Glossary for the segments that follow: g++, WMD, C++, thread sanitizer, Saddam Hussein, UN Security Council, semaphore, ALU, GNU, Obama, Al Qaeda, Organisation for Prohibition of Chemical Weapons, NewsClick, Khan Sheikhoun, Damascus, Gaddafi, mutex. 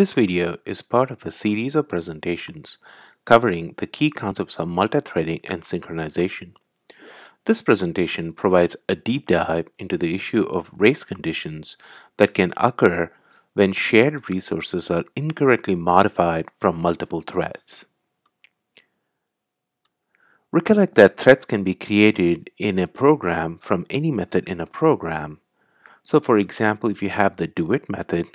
This video is part of a series of presentations covering the key concepts of multithreading and synchronization. This presentation provides a deep dive into the issue of race conditions that can occur when shared resources are incorrectly modified from multiple threads. Recollect that threads can be created in a program from any method in a program. So for example, if you have the doIt method,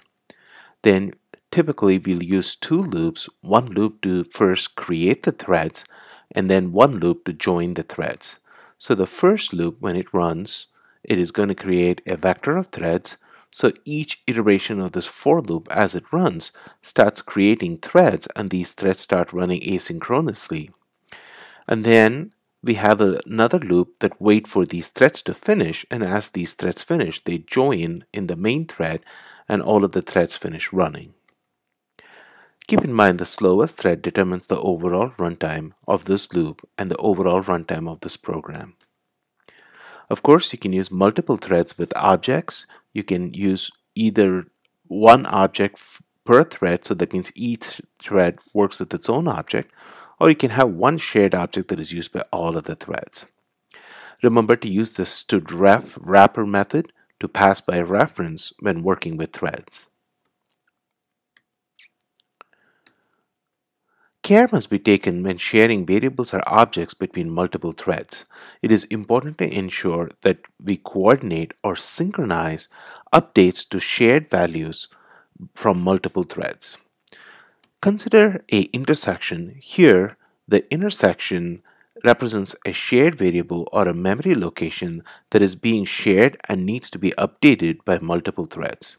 then typically we'll use two loops, one loop to first create the threads and then one loop to join the threads. So the first loop, when it runs, it is going to create a vector of threads. So each iteration of this for loop as it runs starts creating threads, and these threads start running asynchronously. And then we have another loop that waits for these threads to finish, and as these threads finish, they join in the main thread and all of the threads finish running. Keep in mind the slowest thread determines the overall runtime of this loop and the overall runtime of this program. Of course, you can use multiple threads with objects. You can use either one object per thread, so that means each thread works with its own object, or you can have one shared object that is used by all of the threads. Remember to use the studref wrapper method to pass by reference when working with threads. Care must be taken when sharing variables or objects between multiple threads. It is important to ensure that we coordinate or synchronize updates to shared values from multiple threads. Consider an intersection. Here, the intersection represents a shared variable or a memory location that is being shared and needs to be updated by multiple threads.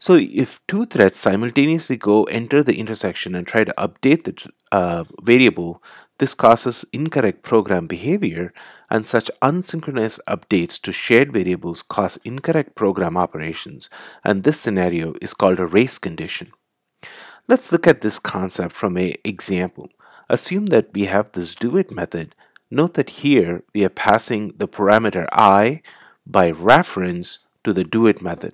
So if two threads simultaneously go enter the intersection and try to update the variable, this causes incorrect program behavior, and such unsynchronized updates to shared variables cause incorrect program operations, and this scenario is called a race condition. Let's look at this concept from an example. Assume that we have this doIt method. Note that here we are passing the parameter I by reference to the doIt method.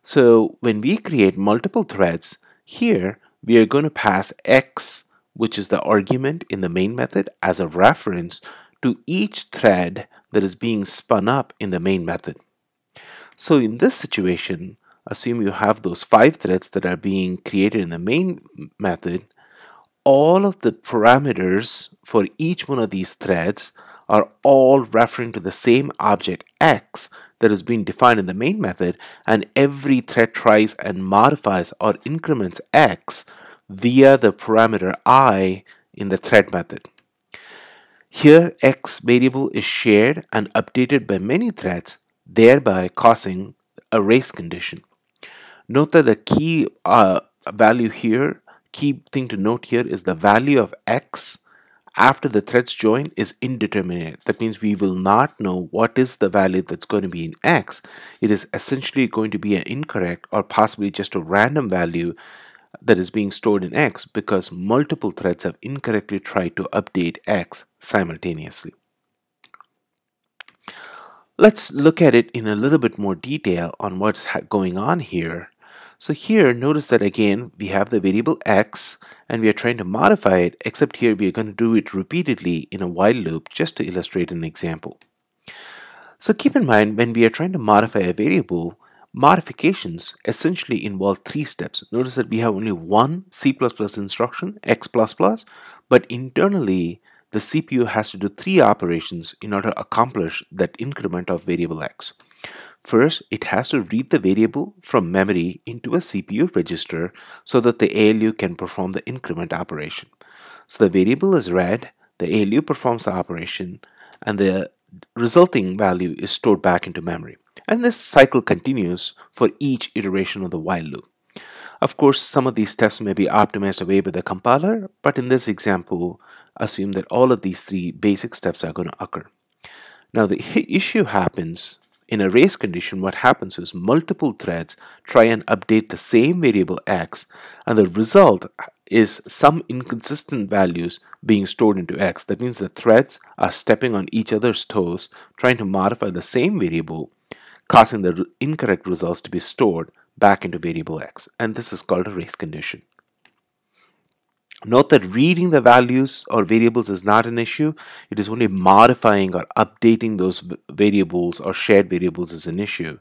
So when we create multiple threads, here we are going to pass x, which is the argument in the main method, as a reference to each thread that is being spun up in the main method. So in this situation, assume you have those 5 threads that are being created in the main method. All of the parameters for each one of these threads are all referring to the same object x that has been defined in the main method, and every thread tries and modifies or increments x via the parameter I in the thread method. Here, x variable is shared and updated by many threads, thereby causing a race condition. Note that the key key thing to note here is the value of x after the threads join is indeterminate. That means we will not know what is the value that's going to be in x. It is essentially going to be an incorrect or possibly just a random value that is being stored in x, because multiple threads have incorrectly tried to update x simultaneously. Let's look at it in a little bit more detail on what's going on here. So here, notice that again, we have the variable x and we are trying to modify it, except here we are going to do it repeatedly in a while loop just to illustrate an example. So keep in mind, when we are trying to modify a variable, modifications essentially involve 3 steps. Notice that we have only one C++ instruction, X++, but internally the CPU has to do 3 operations in order to accomplish that increment of variable x. First, it has to read the variable from memory into a CPU register so that the ALU can perform the increment operation. So the variable is read, the ALU performs the operation, and the resulting value is stored back into memory. And this cycle continues for each iteration of the while loop. Of course, some of these steps may be optimized away by the compiler, but in this example, assume that all of these 3 basic steps are going to occur. Now the issue happens in a race condition. What happens is multiple threads try and update the same variable x, and the result is some inconsistent values being stored into x. That means the threads are stepping on each other's toes, trying to modify the same variable, causing the incorrect results to be stored back into variable x, and this is called a race condition. Note that reading the values or variables is not an issue. It is only modifying or updating those variables or shared variables is an issue.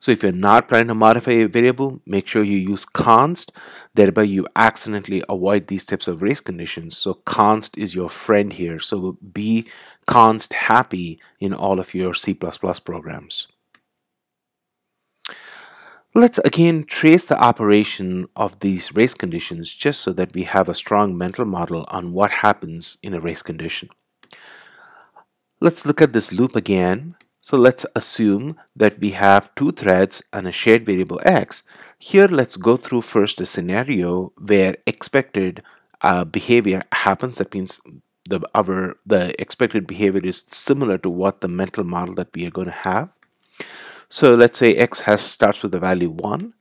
So if you're not planning to modify a variable, make sure you use const. Thereby you accidentally avoid these types of race conditions. So const is your friend here. So be const happy in all of your C++ programs. Let's again trace the operation of these race conditions just so that we have a strong mental model on what happens in a race condition. Let's look at this loop again. So let's assume that we have two threads and a shared variable x. Here let's go through first a scenario where expected behavior happens. That means the expected behavior is similar to what the mental model that we are going to have. So let's say x starts with the value 1.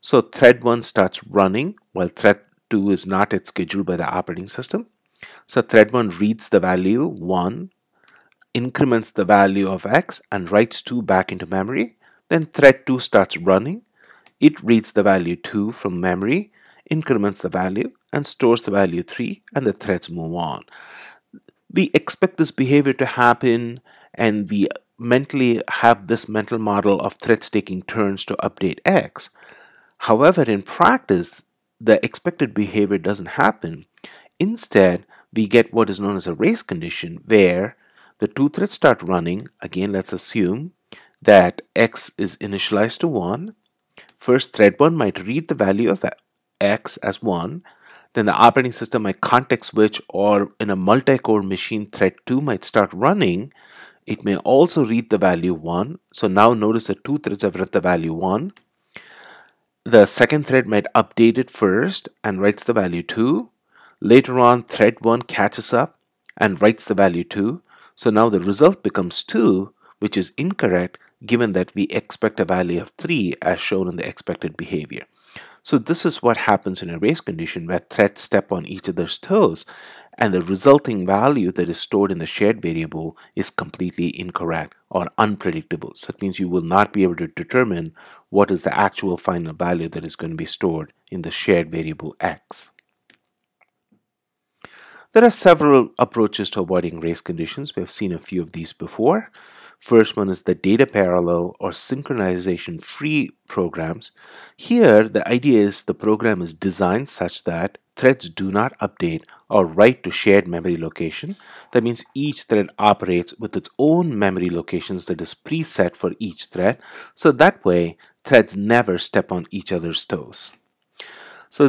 So thread 1 starts running while thread 2 is not yet scheduled by the operating system. So thread 1 reads the value 1, increments the value of x, and writes 2 back into memory. Then thread 2 starts running. It reads the value 2 from memory, increments the value, and stores the value 3, and the threads move on. We expect this behavior to happen, and we mentally have this mental model of threads taking turns to update x. However, in practice, the expected behavior doesn't happen. Instead, we get what is known as a race condition where the two threads start running. Again, let's assume that x is initialized to 1. First, thread 1 might read the value of x as 1. Then the operating system might context switch, or in a multi-core machine, thread 2 might start running. It may also read the value 1. So now notice that two threads have read the value 1. The second thread might update it first and writes the value 2. Later on, thread 1 catches up and writes the value 2. So now the result becomes 2, which is incorrect given that we expect a value of 3 as shown in the expected behavior. So this is what happens in a race condition where threads step on each other's toes, and the resulting value that is stored in the shared variable is completely incorrect or unpredictable. So that means you will not be able to determine what is the actual final value that is going to be stored in the shared variable x. There are several approaches to avoiding race conditions. We have seen a few of these before. First one is the data parallel or synchronization free programs. Here, the idea is the program is designed such that threads do not update or write to shared memory location. That means each thread operates with its own memory locations that is preset for each thread. So that way, threads never step on each other's toes. So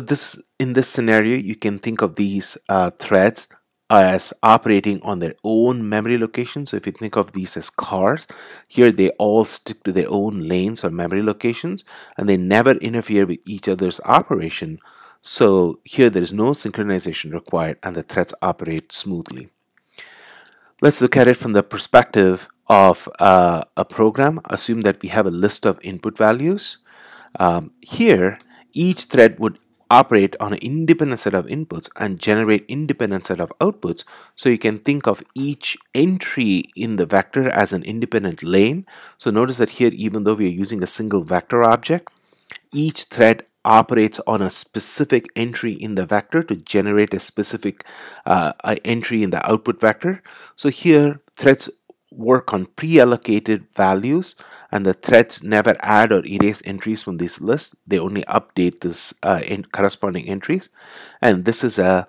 in this scenario, you can think of these threads as operating on their own memory location. So if you think of these as cars, here they all stick to their own lanes or memory locations, and they never interfere with each other's operation. So here there is no synchronization required and the threads operate smoothly. Let's look at it from the perspective of a program. Assume that we have a list of input values. Here, each thread would operate on an independent set of inputs and generate independent set of outputs. So you can think of each entry in the vector as an independent lane. So notice that here, even though we are using a single vector object, each thread operates on a specific entry in the vector to generate a specific entry in the output vector. So here, threads work on pre-allocated values, and the threads never add or erase entries from this list. They only update this corresponding entries. And this is a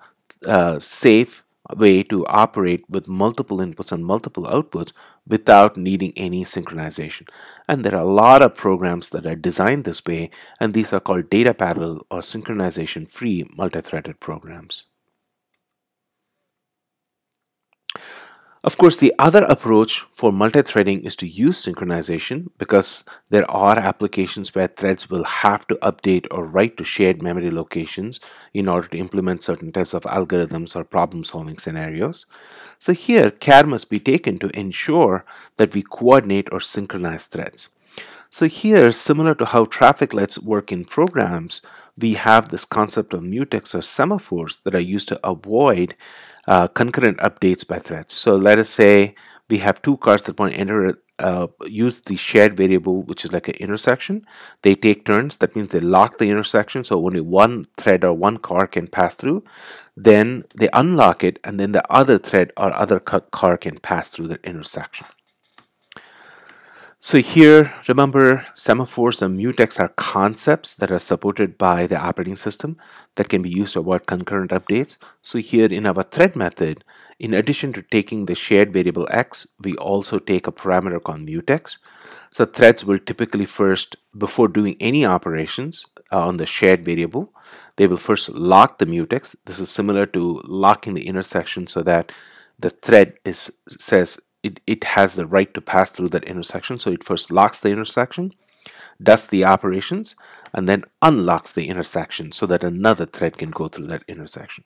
safe way to operate with multiple inputs and multiple outputs without needing any synchronization. And there are a lot of programs that are designed this way, and these are called data parallel or synchronization free multi-threaded programs. Of course, the other approach for multi-threading is to use synchronization, because there are applications where threads will have to update or write to shared memory locations in order to implement certain types of algorithms or problem-solving scenarios. So here, care must be taken to ensure that we coordinate or synchronize threads. So here, similar to how traffic lights work in programs, we have this concept of mutex or semaphores that are used to avoid concurrent updates by threads. So let us say we have two cars that want to enter use the shared variable, which is like an intersection. They take turns. That means they lock the intersection, so only one thread or one car can pass through. Then they unlock it, and then the other thread or other car can pass through the intersection. So here, remember, semaphores and mutex are concepts that are supported by the operating system that can be used to avoid concurrent updates. So here in our thread method, in addition to taking the shared variable x, we also take a parameter called mutex. So threads will typically first, before doing any operations on the shared variable, they will first lock the mutex. This is similar to locking the intersection so that the thread says it has the right to pass through that intersection. So it first locks the intersection, does the operations, and then unlocks the intersection so that another thread can go through that intersection.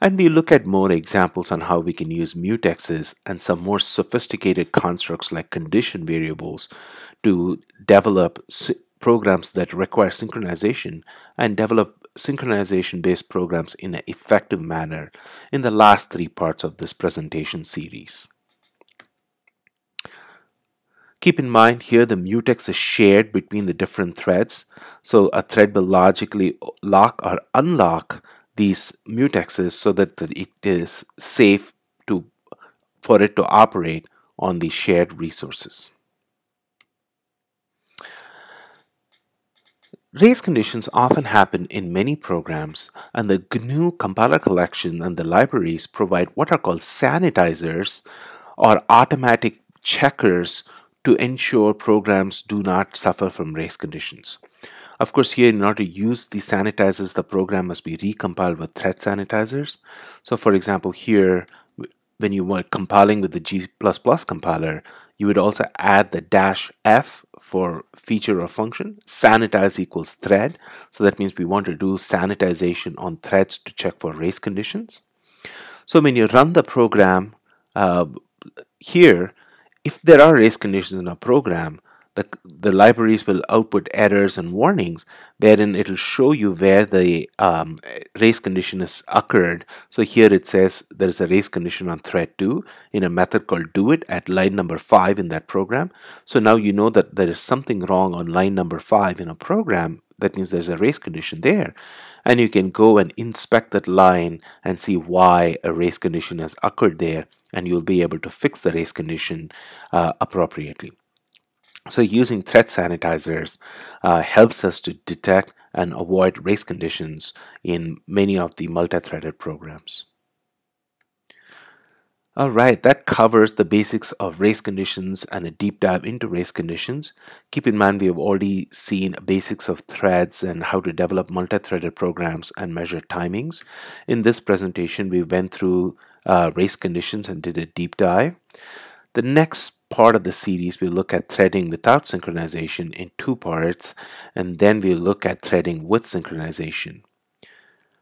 And we look at more examples on how we can use mutexes and some more sophisticated constructs like condition variables to develop programs that require synchronization, and develop synchronization-based programs in an effective manner in the last three parts of this presentation series. Keep in mind here the mutex is shared between the different threads, so a thread will logically lock or unlock these mutexes so that it is safe for it to operate on the shared resources. Race conditions often happen in many programs, and the GNU compiler collection and the libraries provide what are called sanitizers or automatic checkers to ensure programs do not suffer from race conditions. Of course, here in order to use the sanitizers, the program must be recompiled with thread sanitizers. So for example, here when you were compiling with the g++ compiler, you would also add the -f for feature or function, sanitize equals thread. So that means we want to do sanitization on threads to check for race conditions. So when you run the program here, if there are race conditions in a program, the libraries will output errors and warnings, wherein it will show you where the race condition has occurred. So here it says there is a race condition on thread 2 in a method called doit at line number 5 in that program. So now you know that there is something wrong on line number 5 in a program. That means there's a race condition there. And you can go and inspect that line and see why a race condition has occurred there, and you'll be able to fix the race condition appropriately. So using thread sanitizers helps us to detect and avoid race conditions in many of the multi-threaded programs. All right, that covers the basics of race conditions and a deep dive into race conditions. Keep in mind, we have already seen basics of threads and how to develop multi-threaded programs and measure timings. In this presentation, we went through race conditions and did a deep dive. The next part of the series, we'll look at threading without synchronization in two parts, and then we'll look at threading with synchronization.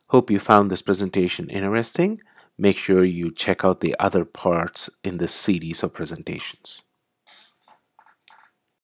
Hope you found this presentation interesting. Make sure you check out the other parts in this series of presentations.